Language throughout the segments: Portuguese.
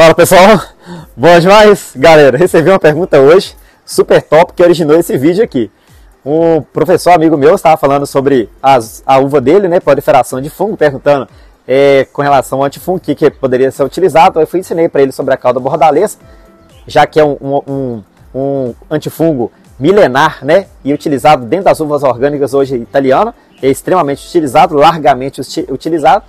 Fala pessoal, bom demais? Galera, recebi uma pergunta hoje, super top, que originou esse vídeo aqui. Um professor amigo meu estava falando sobre a uva dele, né, proliferação de fungo, perguntando com relação ao antifungo, o que poderia ser utilizado. Eu ensinei para ele sobre a cauda bordaleza, já que é um antifungo milenar, né, e utilizado dentro das uvas orgânicas hoje italiana, é extremamente utilizado, largamente utilizado.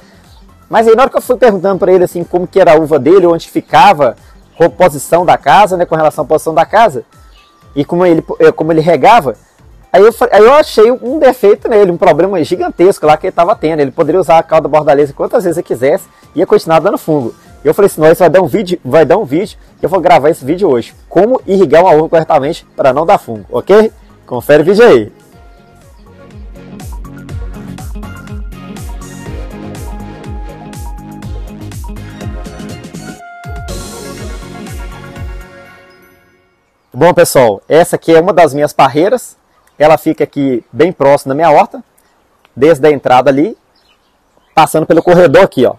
Mas aí na hora que eu fui perguntando para ele assim, como que era a uva dele, onde ficava, a posição da casa, né, com relação à posição da casa, e como ele regava, aí eu achei um defeito nele, um problema gigantesco lá que ele estava tendo. Ele poderia usar a cauda bordaleza quantas vezes ele quisesse, ia continuar dando fungo. Eu falei assim, não, isso vai dar um vídeo, eu vou gravar esse vídeo hoje. Como irrigar uma uva corretamente para não dar fungo, ok? Confere o vídeo aí. Bom pessoal, essa aqui é uma das minhas parreiras, ela fica aqui bem próximo da minha horta, desde a entrada ali, passando pelo corredor aqui, ó.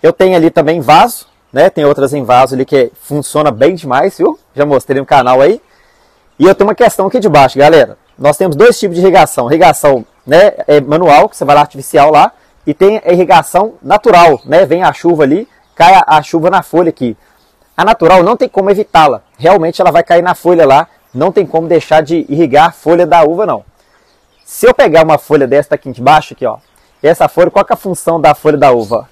Eu tenho ali também vaso, né, tem outras em vaso ali que funciona bem demais, viu? Já mostrei no canal aí. E eu tenho uma questão aqui de baixo, galera, nós temos dois tipos de irrigação, irrigação, né, manual, que você vai lá artificial lá, e tem a irrigação natural, né, vem a chuva ali, cai a chuva na folha aqui. A natural não tem como evitá-la, realmente ela vai cair na folha lá, não tem como deixar de irrigar a folha da uva não. Se eu pegar uma folha desta aqui de baixo, aqui, ó, essa folha, qual que é a função da folha da uva?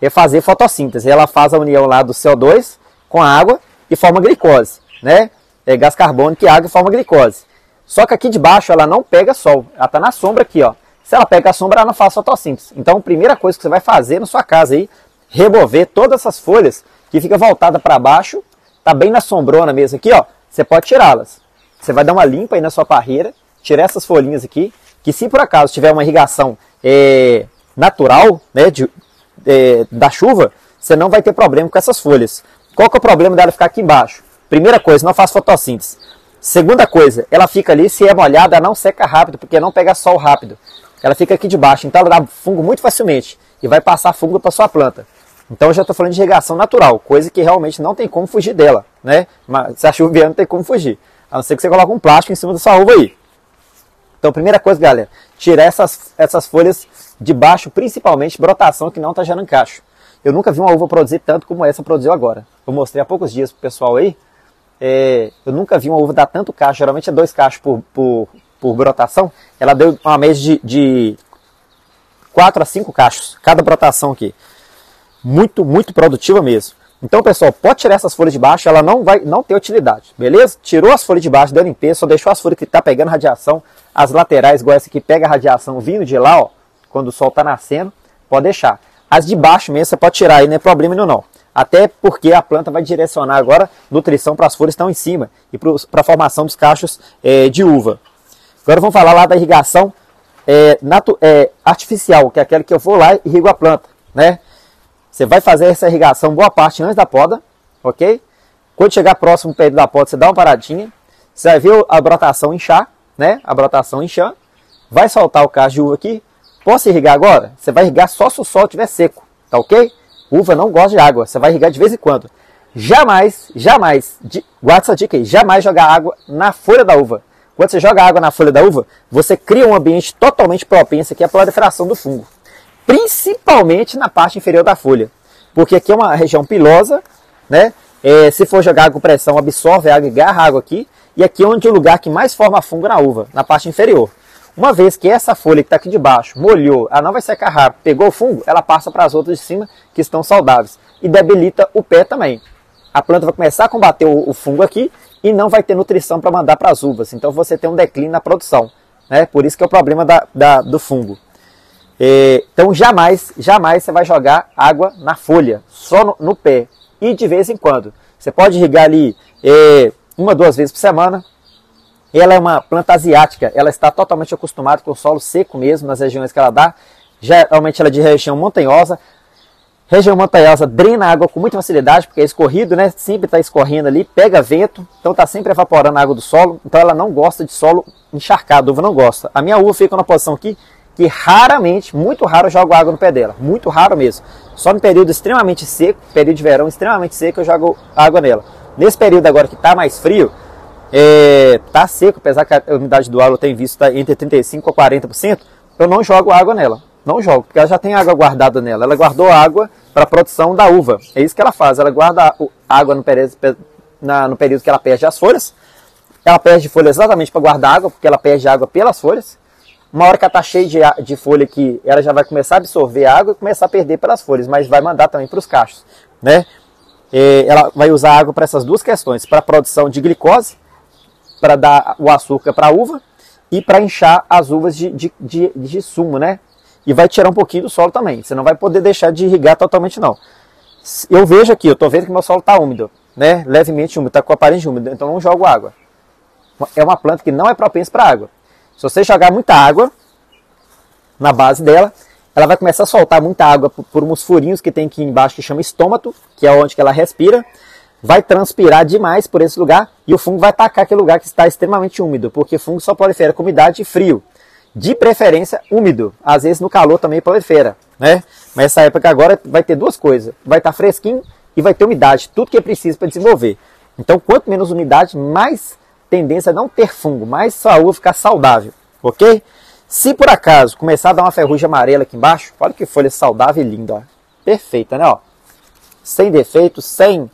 É fazer fotossíntese, ela faz a união lá do CO2 com a água e forma glicose, né? É gás carbônico e água e forma glicose. Só que aqui de baixo ela não pega sol, ela está na sombra aqui, ó. Se ela pega a sombra, ela não faz fotossíntese. Então a primeira coisa que você vai fazer na sua casa aí, remover todas essas folhas que fica voltada para baixo, tá bem na sombrona mesmo aqui, ó, você pode tirá-las. Você vai dar uma limpa aí na sua parreira, tirar essas folhinhas aqui, que se por acaso tiver uma irrigação natural, né, da chuva, você não vai ter problema com essas folhas. Qual que é o problema dela ficar aqui embaixo? Primeira coisa, não faz fotossíntese. Segunda coisa, ela fica ali, se é molhada, ela não seca rápido, porque não pega sol rápido. Ela fica aqui de baixo, então ela dá fungo muito facilmente e vai passar fungo para sua planta. Então eu já estou falando de irrigação natural, coisa que realmente não tem como fugir dela, né? Mas se a chuva vier, não tem como fugir, a não ser que você coloque um plástico em cima da sua uva aí. Então primeira coisa, galera, tirar essas folhas de baixo, principalmente brotação que não está gerando cacho. Eu nunca vi uma uva produzir tanto como essa produziu agora. Eu mostrei há poucos dias pro pessoal aí, eu nunca vi uma uva dar tanto cacho, geralmente é 2 cachos por brotação, ela deu uma média de 4 a 5 cachos, cada brotação aqui. Muito, muito produtiva mesmo. Então, pessoal, pode tirar essas folhas de baixo, ela não ter utilidade, beleza? Tirou as folhas de baixo, deu limpeza, só deixou as folhas que está pegando radiação, as laterais, igual essa que pega radiação vindo de lá, ó, quando o sol está nascendo, pode deixar. As de baixo mesmo, você pode tirar aí, não é problema nenhum não. Até porque a planta vai direcionar agora nutrição para as folhas que estão em cima e para a formação dos cachos de uva. Agora vamos falar lá da irrigação artificial, que é aquela que eu vou lá e irrigo a planta, né? Você vai fazer essa irrigação boa parte antes da poda, ok? Quando chegar próximo do período da poda, você dá uma paradinha. Você vai ver a brotação inchar, né? A brotação inchando. Vai soltar o cacho de uva aqui. Posso irrigar agora? Você vai irrigar só se o solo estiver seco, tá ok? Uva não gosta de água, você vai irrigar de vez em quando. Jamais, jamais, guarda essa dica aí, jamais jogar água na folha da uva. Quando você joga água na folha da uva, você cria um ambiente totalmente propenso aqui à proliferação do fungo. Principalmente na parte inferior da folha, porque aqui é uma região pilosa, né? Se for jogar água com pressão, absorve a água e agarra água aqui, e aqui é onde é o lugar que mais forma fungo na uva, na parte inferior. Uma vez que essa folha que está aqui de baixo molhou, ela não vai secar rápido, pegou o fungo, ela passa para as outras de cima que estão saudáveis e debilita o pé também. A planta vai começar a combater o fungo aqui e não vai ter nutrição para mandar para as uvas, então você tem um declínio na produção, né? Por isso que é o problema do fungo. Então jamais, jamais você vai jogar água na folha, só no pé e de vez em quando. Você pode irrigar ali 1 a 2 vezes por semana. Ela é uma planta asiática, ela está totalmente acostumada com o solo seco mesmo nas regiões que ela dá. Geralmente ela é de região montanhosa. Região montanhosa drena água com muita facilidade porque é escorrido, né? Sempre está escorrendo ali, pega vento, então está sempre evaporando a água do solo. Então ela não gosta de solo encharcado, a uva não gosta. A minha uva fica na posição aqui que raramente, muito raro, eu jogo água no pé dela. Muito raro mesmo. Só no período extremamente seco, período de verão extremamente seco, eu jogo água nela. Nesse período agora que está mais frio, está seco, apesar que a umidade do ar eu tenho visto tá entre 35% a 40%, eu não jogo água nela. Não jogo, porque ela já tem água guardada nela. Ela guardou água para a produção da uva. É isso que ela faz. Ela guarda água no período que ela perde as folhas. Ela perde folha exatamente para guardar água, porque ela perde água pelas folhas. Uma hora que ela está cheia de folha aqui, ela já vai começar a absorver a água e começar a perder pelas folhas, mas vai mandar também para os cachos, né? Ela vai usar água para essas duas questões, para a produção de glicose, para dar o açúcar para a uva e para inchar as uvas de sumo, né? E vai tirar um pouquinho do solo também. Você não vai poder deixar de irrigar totalmente, não. Eu vejo aqui, eu estou vendo que meu solo está úmido, né? Levemente úmido, está com aparência úmida, então não jogo água. É uma planta que não é propensa para água. Se você jogar muita água na base dela, ela vai começar a soltar muita água por uns furinhos que tem aqui embaixo, que chama estômato, que é onde que ela respira. Vai transpirar demais por esse lugar e o fungo vai atacar aquele lugar que está extremamente úmido, porque fungo só prolifera com umidade e frio. De preferência, úmido. Às vezes no calor também prolifera, né? Mas essa época agora vai ter duas coisas. Vai estar fresquinho e vai ter umidade. Tudo que é preciso para desenvolver. Então, quanto menos umidade, mais tendência a não ter fungo. Mais sua uva ficar saudável, ok? Se por acaso começar a dar uma ferrugem amarela aqui embaixo, olha que folha saudável e linda. Ó. Perfeita, né? Ó. Sem defeito, sem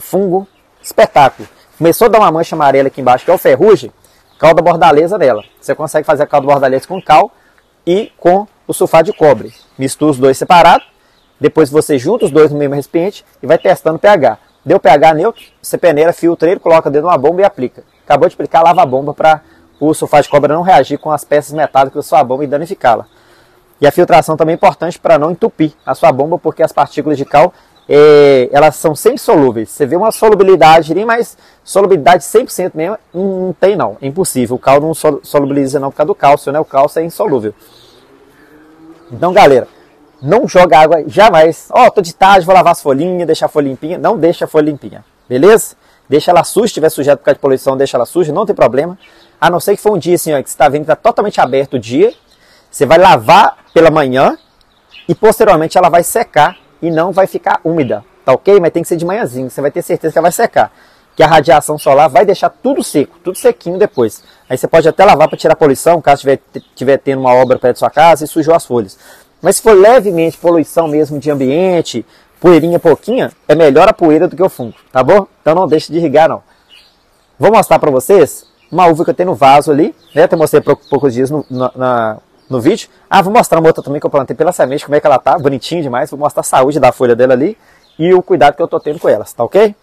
fungo. Espetáculo. Começou a dar uma mancha amarela aqui embaixo, que é o ferrugem. Calda bordaleza dela. Você consegue fazer a calda bordaleza com cal e com o sulfato de cobre. Mistura os dois separados, depois você junta os dois no mesmo recipiente e vai testando o pH. Deu pH neutro, você peneira, filtra ele, coloca dentro de uma bomba e aplica. Acabou de aplicar, lava a bomba para o sulfato de cobre não reagir com as peças metálicas da sua bomba e danificá-la. E a filtração também é importante para não entupir a sua bomba, porque as partículas de cal elas são sempre solúveis. Você vê uma solubilidade ali, mas solubilidade 100% mesmo não tem não, é impossível. O cal não solubiliza não por causa do cálcio, né? O cálcio é insolúvel. Então, galera, não joga água jamais. Ó, tô de tarde, vou lavar as folhinhas, deixar a folha limpinha. Não deixa a folha limpinha, beleza? Deixa ela suja, se tiver sujeira por causa de poluição, deixa ela suja, não tem problema. A não ser que for um dia assim, ó, que você tá vendo que tá totalmente aberto o dia. Você vai lavar pela manhã e posteriormente ela vai secar e não vai ficar úmida, tá ok? Mas tem que ser de manhãzinho, você vai ter certeza que ela vai secar. Que a radiação solar vai deixar tudo seco, tudo sequinho depois. Aí você pode até lavar para tirar a poluição, caso tiver tendo uma obra perto da sua casa e sujou as folhas. Mas se for levemente poluição mesmo de ambiente, poeirinha pouquinha, é melhor a poeira do que o fungo, tá bom? Então não deixe de irrigar, não. Vou mostrar para vocês uma uva que eu tenho no vaso ali, né? Eu mostrei há poucos dias no vídeo. Ah, vou mostrar uma outra também que eu plantei pela semente, como é que ela tá, bonitinha demais. Vou mostrar a saúde da folha dela ali e o cuidado que eu tô tendo com elas, tá ok?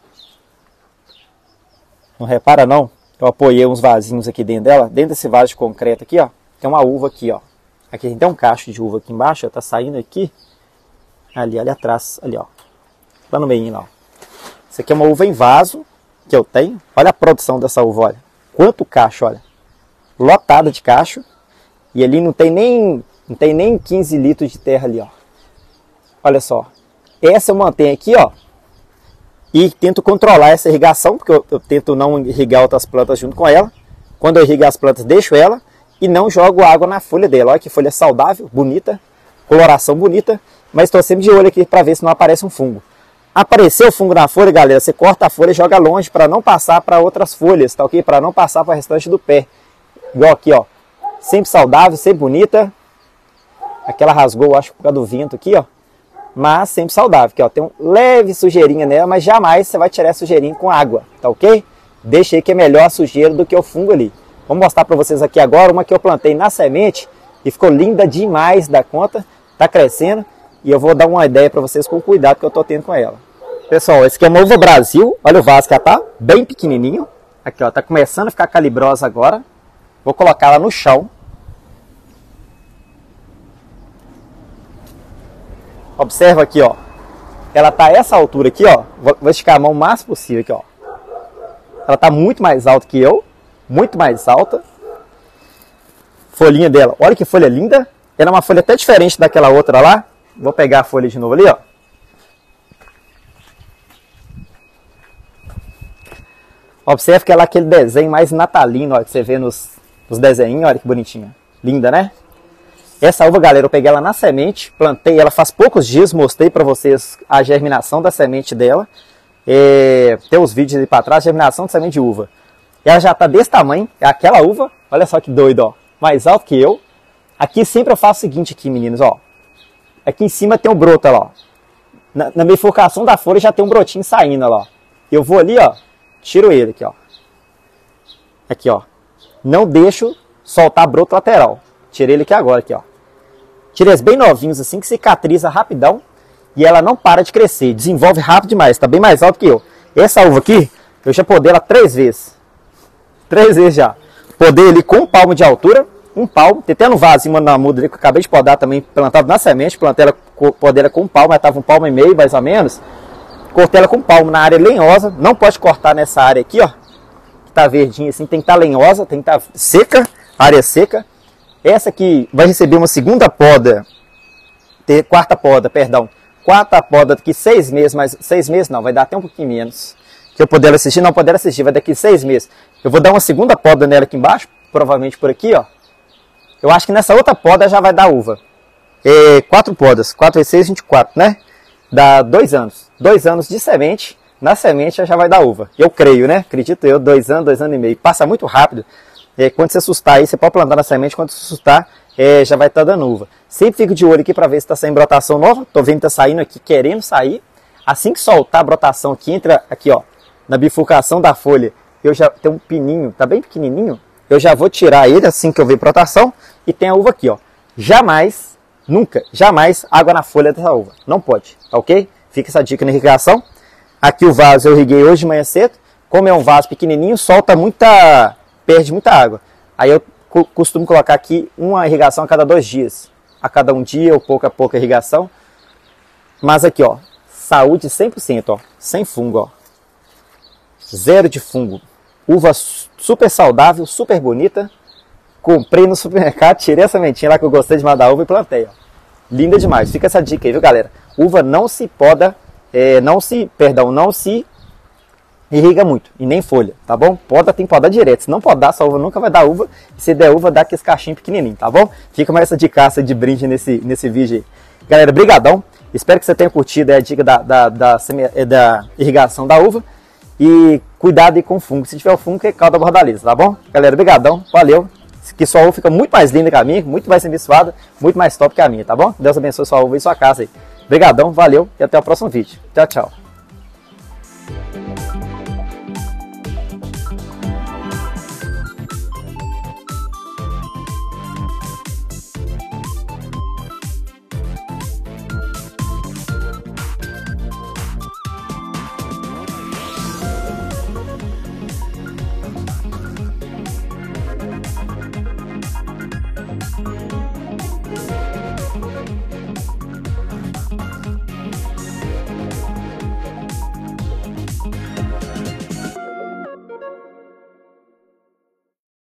Não repara não, eu apoiei uns vasinhos aqui dentro dela, dentro desse vaso de concreto aqui, ó, tem uma uva aqui, ó. Aqui a gente tem um cacho de uva aqui embaixo, ó, tá saindo aqui, ali atrás, ali ó, lá no meio lá, ó. Isso aqui é uma uva em vaso que eu tenho, olha a produção dessa uva, olha, quanto cacho, olha, lotada de cacho. E ali não tem nem 15 litros de terra ali, ó. Olha só. Essa eu mantenho aqui, ó. E tento controlar essa irrigação, porque eu tento não irrigar outras plantas junto com ela. Quando eu irrigo as plantas, deixo ela e não jogo água na folha dela. Olha que folha saudável, bonita, coloração bonita. Mas estou sempre de olho aqui para ver se não aparece um fungo. Apareceu fungo na folha, galera, você corta a folha e joga longe para não passar para outras folhas, tá ok? Para não passar para o restante do pé. Igual aqui, ó. Sempre saudável, sempre bonita. Aquela rasgou, acho, por causa do vento aqui, ó. Mas sempre saudável. Aqui, ó, tem um leve sujeirinha nela, mas jamais você vai tirar a sujeirinha com água, tá ok? Deixa aí que é melhor a sujeira do que o fungo ali. Vou mostrar pra vocês aqui agora uma que eu plantei na semente e ficou linda demais da conta. Tá crescendo e eu vou dar uma ideia pra vocês com o cuidado que eu tô tendo com ela. Pessoal, esse aqui é uma uva Brasil. Olha o vaso que ela tá bem pequenininho. Aqui, ó, tá começando a ficar calibrosa agora. Vou colocar ela no chão. Observa aqui, ó. Ela tá a essa altura aqui, ó. Vou esticar a mão o máximo possível aqui, ó. Ela tá muito mais alta que eu. Muito mais alta. Folhinha dela. Olha que folha linda. Ela é uma folha até diferente daquela outra lá. Vou pegar a folha de novo ali, ó. Observa que ela é aquele desenho mais natalino, ó, que você vê nos desenhinhos, olha que bonitinho. Linda, né? Essa uva, galera, eu peguei ela na semente, plantei ela faz poucos dias, mostrei para vocês a germinação da semente dela. Tem os vídeos ali para trás, germinação de semente de uva. Ela já tá desse tamanho, é aquela uva, olha só que doido, ó, mais alto que eu. Aqui sempre eu faço o seguinte aqui, meninos, ó. Aqui em cima tem um broto, ó. Na bifurcação da folha já tem um brotinho saindo, ó. Eu vou ali, ó, tiro ele aqui, ó. Aqui, ó. Não deixo soltar broto lateral. Tirei ele aqui agora, aqui, ó. Tirei eles bem novinhos, assim, que cicatriza rapidão. E ela não para de crescer. Desenvolve rápido demais. Tá bem mais alto que eu. Essa uva aqui, eu já podei ela 3 vezes. 3 vezes já. Podei ele com 1 palmo de altura. 1 palmo. Tem até no vaso, uma na muda ali, que eu acabei de podar também, plantado na semente. Plantei ela, podei ela com 1 palmo. Mas tava 1,5 palmo, mais ou menos. Cortei ela com 1 palmo na área lenhosa. Não pode cortar nessa área aqui, ó. Que tá verdinha assim. Tem que estar lenhosa. Tem que estar seca. Área seca. Essa aqui vai receber uma segunda poda, quarta poda daqui 6 meses, mas 6 meses não, vai dar até um pouquinho menos. Que eu puder assistir, não puder assistir, vai daqui 6 meses. Eu vou dar uma segunda poda nela aqui embaixo, provavelmente por aqui, ó. Eu acho que nessa outra poda já vai dar uva. 4 podas, 4 vezes 6, 24, né? Dá 2 anos. 2 anos de semente, na semente já vai dar uva. Eu creio, né? Acredito eu, 2 anos, 2 anos e meio. Passa muito rápido. Quando você assustar aí, você pode plantar na semente, quando você assustar, já vai estar dando uva. Sempre fico de olho aqui para ver se está saindo brotação nova. Tô vendo que está saindo aqui, querendo sair. Assim que soltar a brotação aqui, entra aqui, ó, na bifurcação da folha, eu já tenho um pininho, tá bem pequenininho, eu já vou tirar ele assim que eu ver brotação e tem a uva aqui, ó. Jamais, nunca, jamais água na folha dessa uva. Não pode, tá ok? Fica essa dica na irrigação. Aqui o vaso eu irriguei hoje de manhã cedo. Como é um vaso pequenininho, solta muita... perde muita água. Aí eu costumo colocar aqui uma irrigação a cada 2 dias. A cada 1 dia ou pouco a pouco a irrigação. Mas aqui, ó, saúde 100%, ó, sem fungo, ó. 0 de fungo. Uva super saudável, super bonita. Comprei no supermercado, tirei a sementinha lá que eu gostei de mandar uva e plantei, ó. Linda demais. Fica essa dica aí, viu, galera? Uva não se poda, não se irriga muito, e nem folha, tá bom? Poda, tem que podar direto, se não podar, essa uva nunca vai dar uva, e se der uva, dá aqueles cachinhos pequenininhos, tá bom? Fica mais essa dicaça de brinde nesse vídeo aí. Galera, brigadão, espero que você tenha curtido a dica da irrigação da uva, e cuidado aí com o fungo, se tiver o fungo, é caldo da bordaleza, tá bom? Galera, brigadão, valeu, que sua uva fica muito mais linda que a minha, muito mais abençoada, muito mais top que a minha, tá bom? Deus abençoe sua uva e sua casa aí. Brigadão, valeu, e até o próximo vídeo. Tchau, tchau.